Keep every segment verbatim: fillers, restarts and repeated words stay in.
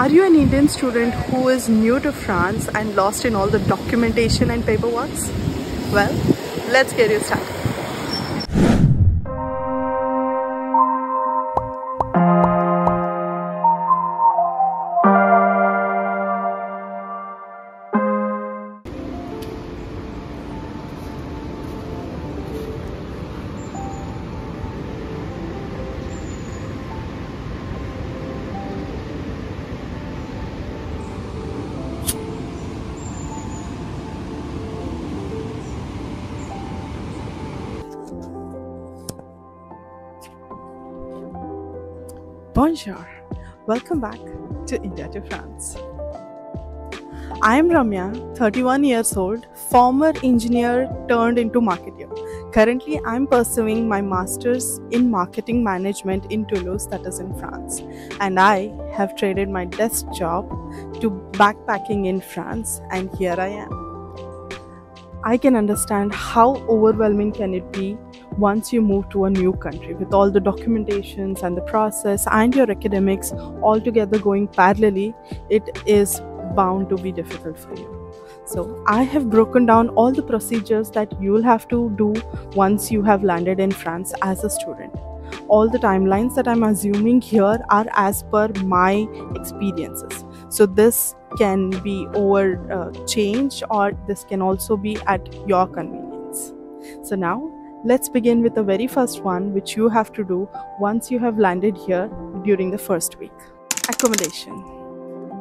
Are you an Indian student who is new to France and lost in all the documentation and paperwork? Well, let's get you started. Bonjour, welcome back to India to France. I am Ramya, thirty-one years old, former engineer turned into marketer. Currently, I am pursuing my master's in marketing management in Toulouse, that is in France. And I have traded my desk job to backpacking in France, and here I am. I can understand how overwhelming can it be once you move to a new country with all the documentations and the process and your academics all together going parallelly. It is bound to be difficult for you. So I have broken down all the procedures that you'll have to do once you have landed in France as a student. All the timelines that I'm assuming here are as per my experiences. So this can be over uh, changed, or this can also be at your convenience. So now, let's begin with the very first one, which you have to do once you have landed here during the first week. Accommodation.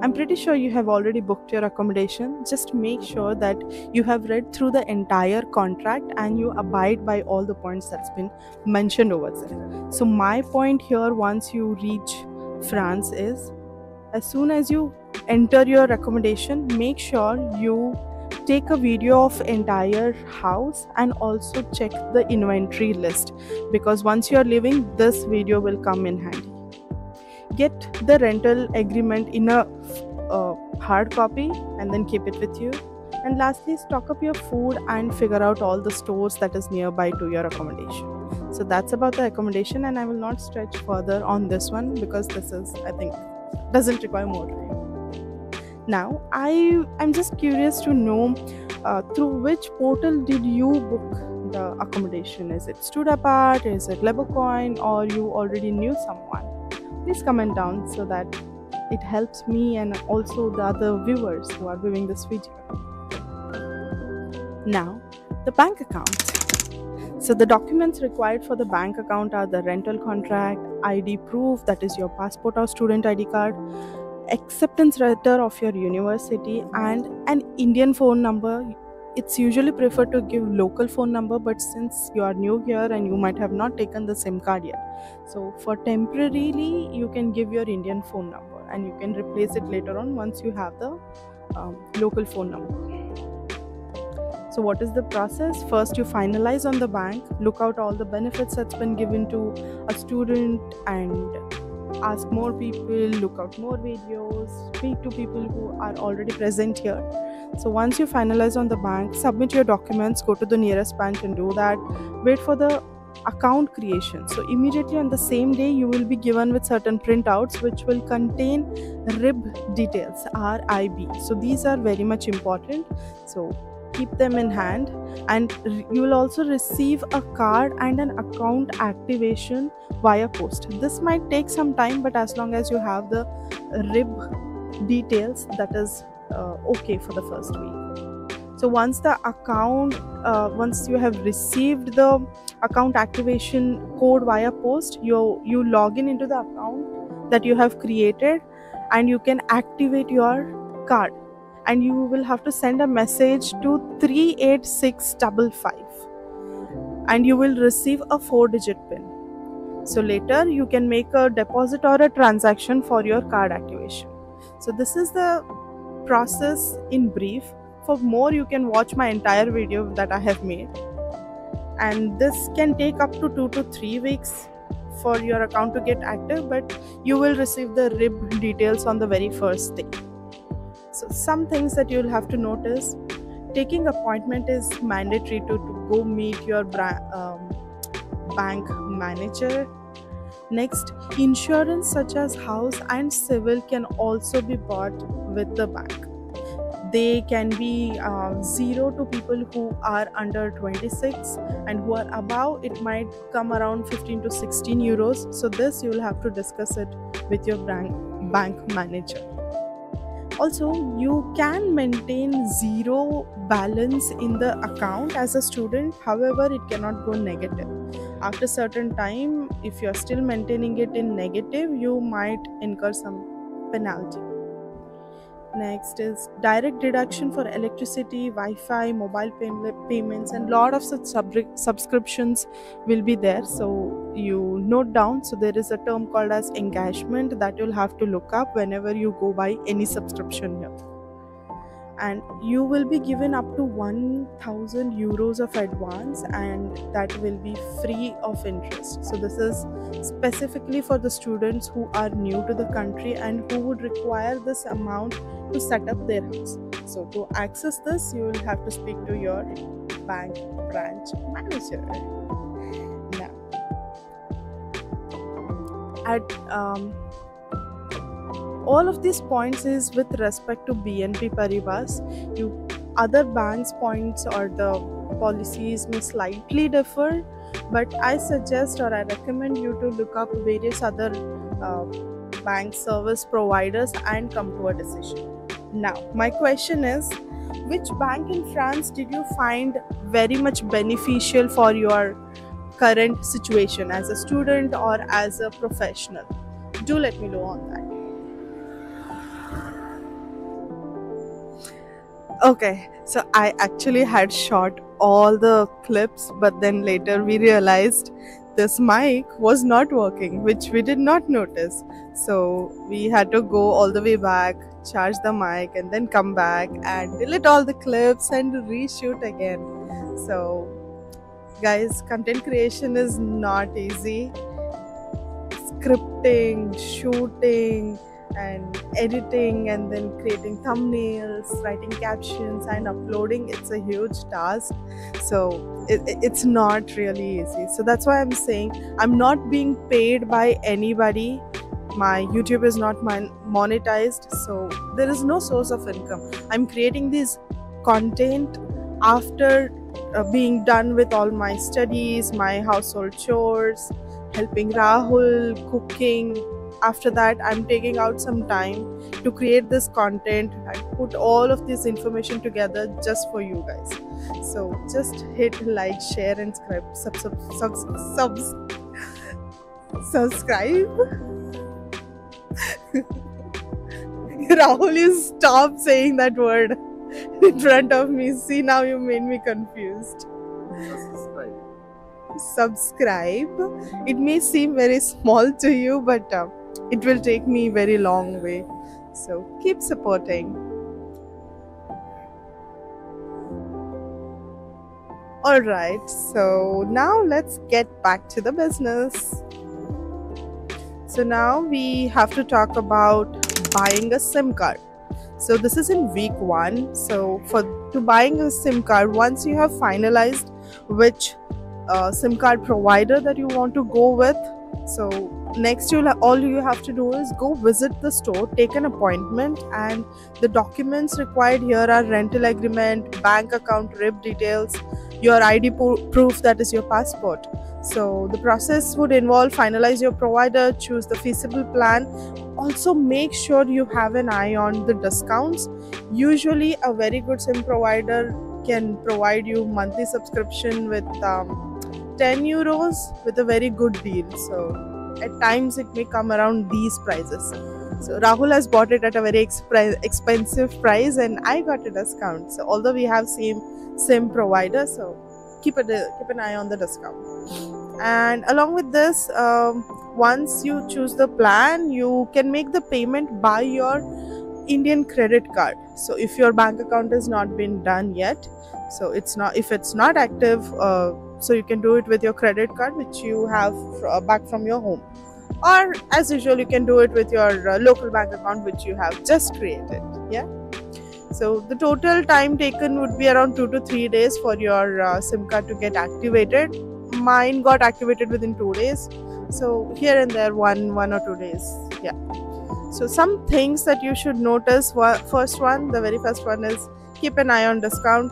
I'm pretty sure you have already booked your accommodation. Just make sure that you have read through the entire contract and you abide by all the points that's been mentioned over there. So my point here, once you reach France, is as soon as you enter your accommodation, make sure you take a video of entire house and also check the inventory list, because once you are leaving, this video will come in handy. Get the rental agreement in a uh, hard copy and then keep it with you. And lastly, stock up your food and figure out all the stores that is nearby to your accommodation. So that's about the accommodation, and I will not stretch further on this one because this is, I think, doesn't require more time. Now, I am just curious to know uh, through which portal did you book the accommodation? Is it StuDaPart? Is it LeboCoin? Or you already knew someone? Please comment down so that it helps me and also the other viewers who are viewing this video. Now, the bank account. So the documents required for the bank account are the rental contract, I D proof, that is your passport or student I D card, acceptance letter of your university, and an Indian phone number. It's usually preferred to give local phone number, but since you are new here and you might have not taken the SIM card yet, so for temporarily you can give your Indian phone number and you can replace it later on once you have the um, local phone number. So what is the process? First you finalize on the bank, look out all the benefits that's been given to a student, and ask more people, look out more videos, speak to people who are already present here. So once you finalize on the bank, submit your documents, go to the nearest branch and do that. Wait for the account creation. So immediately on the same day, you will be given with certain printouts which will contain R I B details, R I B. So these are very much important. So keep them in hand, and you will also receive a card and an account activation via post. This might take some time, but as long as you have the R I B details, that is uh, okay for the first week. So once the account, uh, once you have received the account activation code via post, you, you log in into the account that you have created and you can activate your card. And you will have to send a message to three eight six five five and you will receive a four digit pin. So later you can make a deposit or a transaction for your card activation. So this is the process in brief. For more, you can watch my entire video that I have made. And this can take up to two to three weeks for your account to get active, but you will receive the R I B details on the very first day. So some things that you'll have to notice: taking appointment is mandatory to, to go meet your bra um, bank manager. Next, insurance such as house and civil can also be bought with the bank. They can be uh, zero to people who are under twenty-six, and who are above it might come around fifteen to sixteen euros. So this you will have to discuss it with your bank bank manager. Also, you can maintain zero balance in the account as a student. However, it cannot go negative. After certain time, if you are still maintaining it in negative, you might incur some penalty. Next is direct deduction for electricity, Wi-Fi, mobile pay payments, and lot of such subscriptions will be there. So you note down. So there is a term called as engagement that you'll have to look up whenever you go buy any subscription here. And you will be given up to one thousand euros of advance, and that will be free of interest. So this is specifically for the students who are new to the country and who would require this amount to set up their house. So to access this, you will have to speak to your bank branch manager. Now, at um, all of these points is with respect to B N P Paribas. You other banks' points or the policies may slightly differ, but I suggest or I recommend you to look up various other uh, bank service providers and come to a decision. Now, my question is, which bank in France did you find very much beneficial for your current situation as a student or as a professional? Do let me know on that. Okay, so I actually had shot all the clips, but then later we realized this mic was not working, which we did not notice. So we had to go all the way back, charge the mic, and then come back and delete all the clips and reshoot again. So guys, content creation is not easy. Scripting, shooting, and editing, and then creating thumbnails, writing captions, and uploading, it's a huge task. So it, it's not really easy. So that's why I'm saying I'm not being paid by anybody. My YouTube is not monetized, so there is no source of income. I'm creating this content after uh, being done with all my studies, my household chores, helping Rahul, cooking. After that, I'm taking out some time to create this content and put all of this information together just for you guys. So just hit like, share, and sub sub sub sub subscribe. Rahul, you stop saying that word in front of me. See, now you made me confused. Subscribe. Subscribe. It may seem very small to you, but Uh, it will take me very long way. So keep supporting. All right, so now let's get back to the business. So now we have to talk about buying a SIM card. So this is in week one. So for to buying a SIM card, once you have finalized which uh, SIM card provider that you want to go with, so next, you'll all you have to do is go visit the store, take an appointment, and the documents required here are rental agreement, bank account R I B details, your I D proof, that is your passport. So the process would involve finalize your provider, choose the feasible plan. Also make sure you have an eye on the discounts. Usually a very good SIM provider can provide you monthly subscription with um, ten euros with a very good deal. So at times it may come around these prices. So Rahul has bought it at a very exp expensive price, and I got a discount. So although we have same SIM provider, so keep a keep an eye on the discount. And along with this, um, once you choose the plan, you can make the payment by your Indian credit card. So if your bank account has not been done yet, so it's not if it's not active. Uh, So you can do it with your credit card, which you have back from your home. Or as usual, you can do it with your uh, local bank account, which you have just created. Yeah. So the total time taken would be around two to three days for your uh, SIM card to get activated. Mine got activated within two days. So here and there, one, one or two days. Yeah. So some things that you should notice, first one, the very first one is keep an eye on discount.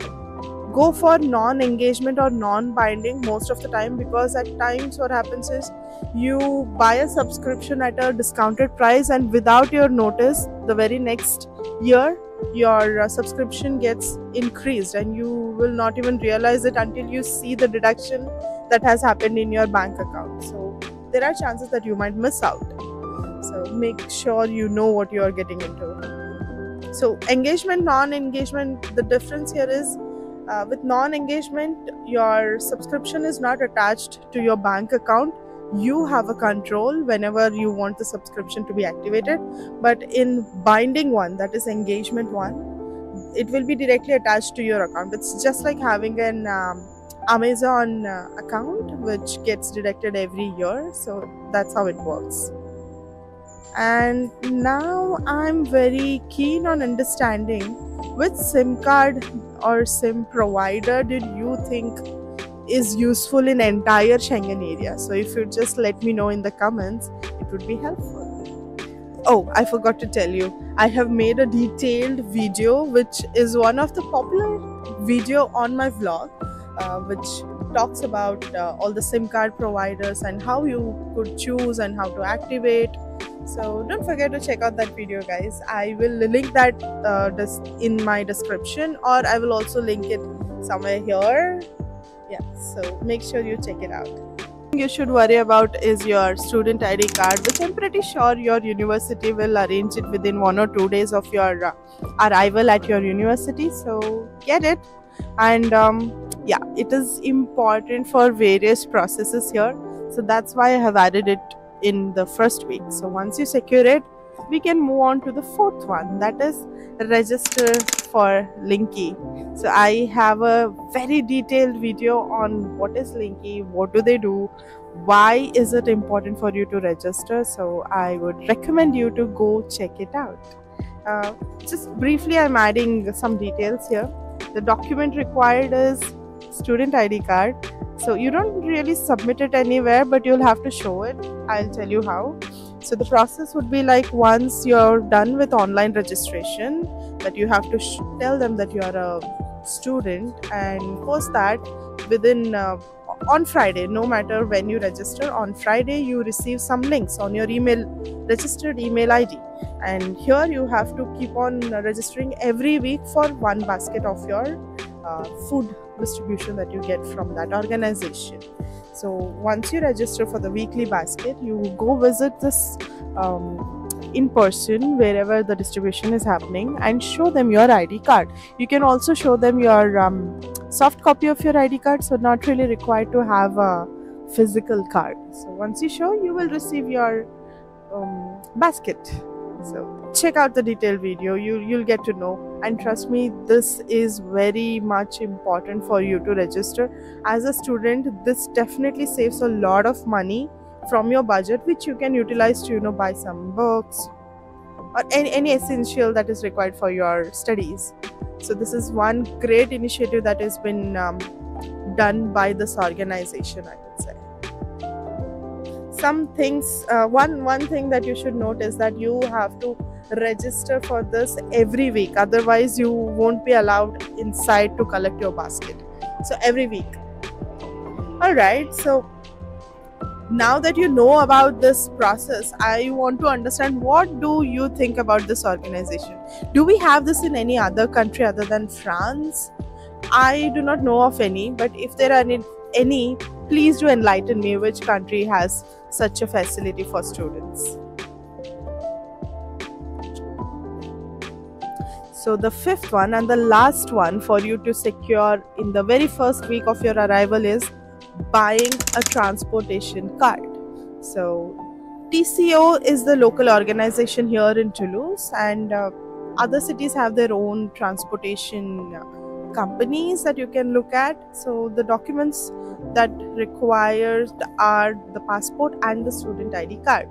Go for non-engagement or non-binding most of the time, because at times what happens is you buy a subscription at a discounted price, and without your notice, the very next year your subscription gets increased and you will not even realize it until you see the deduction that has happened in your bank account. So there are chances that you might miss out. So make sure you know what you are getting into. So engagement, non-engagement, the difference here is Uh, with non-engagement, your subscription is not attached to your bank account. You have a control whenever you want the subscription to be activated. But in binding one, that is engagement one, it will be directly attached to your account. It's just like having an um, Amazon uh, account, which gets deducted every year. So that's how it works. And now I'm very keen on understanding which SIM card or SIM provider did you think is useful in entire Schengen area. So if you just let me know in the comments, it would be helpful. Oh, I forgot to tell you, I have made a detailed video, which is one of the popular video on my vlog, uh, which talks about uh, all the SIM card providers and how you could choose and how to activate. So don't forget to check out that video, guys. I will link that uh, in my description, or I will also link it somewhere here. Yeah, so make sure you check it out. You should worry about is your student I D card, which I'm pretty sure your university will arrange it within one or two days of your uh, arrival at your university. So get it. And um, yeah, it is important for various processes here. So that's why I have added it in the first week. So once you secure it, we can move on to the fourth one, that is register for Linkee. So I have a very detailed video on what is Linkee, what do they do, why is it important for you to register. So I would recommend you to go check it out. Uh, just briefly, I'm adding some details here. The document required is student I D card. So you don't really submit it anywhere, but you'll have to show it. I'll tell you how. So the process would be like, once you're done with online registration, that you have to sh tell them that you are a student and post that within uh, on Friday. No matter when you register, on Friday you receive some links on your email, registered email I D, and here you have to keep on registering every week for one basket of your uh, food distribution that you get from that organization. So once you register for the weekly basket, you go visit this um, in person wherever the distribution is happening and show them your I D card. You can also show them your um, soft copy of your I D card, so not really required to have a physical card. So once you show, you will receive your um, basket. So check out the detailed video, you, you'll get to know. And trust me, this is very much important for you to register. As a student, this definitely saves a lot of money from your budget, which you can utilize to, you know, buy some books or any, any essential that is required for your studies. So this is one great initiative that has been um, done by this organization, I would say. Some things, uh, one, one thing that you should note is that you have to register for this every week. Otherwise, you won't be allowed inside to collect your basket. So every week. Alright, so now that you know about this process, I want to understand, what do you think about this organization? Do we have this in any other country other than France? I do not know of any, but if there are any, any please do enlighten me which country has such a facility for students. So the fifth one and the last one for you to secure in the very first week of your arrival is buying a transportation card. So T C O is the local organization here in Toulouse, and uh, other cities have their own transportation uh, companies that you can look at. So the documents that required are the passport and the student I D card.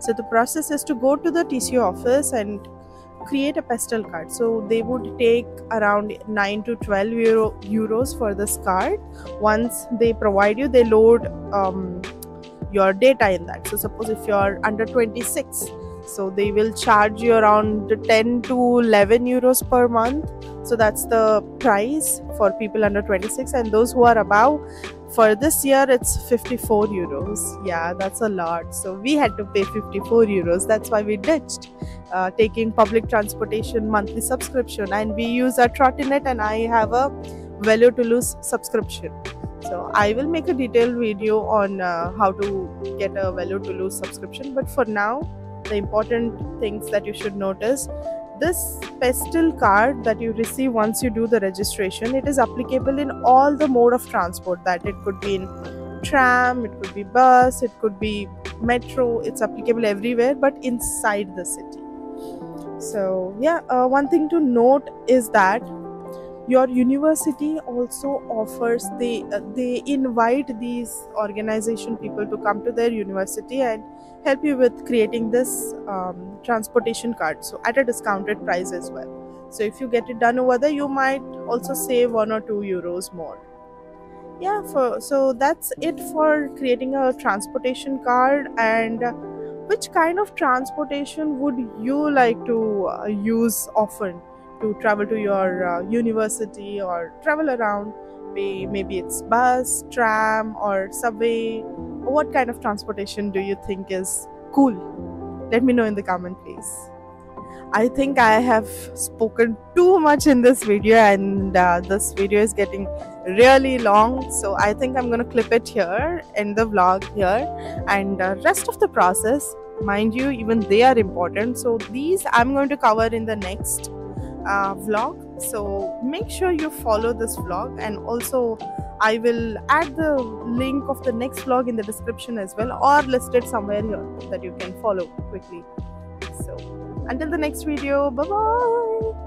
So the process is to go to the T C O office and create a pastel card. So they would take around nine to twelve euro, euros for this card. Once they provide you, they load um, your data in that. So suppose if you're under twenty-six, so they will charge you around ten to eleven euros per month. So that's the price for people under twenty-six, and those who are above, for this year it's fifty-four euros. Yeah, that's a lot. So we had to pay fifty-four euros. That's why we ditched uh, taking public transportation monthly subscription, and we use a trottinette, and I have a Velo Toulouse subscription. So I will make a detailed video on uh, how to get a Velo Toulouse subscription. But for now, the important things that you should notice: this pastel card that you receive once you do the registration, it is applicable in all the mode of transport. That it could be in tram, it could be bus, it could be metro. It's applicable everywhere but inside the city. So yeah, uh, one thing to note is that your university also offers, they uh, they invite these organization people to come to their university and help you with creating this um, transportation card, so at a discounted price as well. So if you get it done over there, you might also save one or two euros more. Yeah, for, so that's it for creating a transportation card. And which kind of transportation would you like to uh, use often to travel to your uh, university or travel around? Maybe it's bus, tram, or subway. What kind of transportation do you think is cool? Let me know in the comment, please. I think I have spoken too much in this video, and uh, this video is getting really long, so I think I'm gonna clip it here, end the vlog here, and uh, rest of the process, mind you, even they are important, so these I'm going to cover in the next Uh, vlog. So make sure you follow this vlog, and also I will add the link of the next vlog in the description as well, or list it somewhere here that you can follow quickly. So until the next video, bye bye.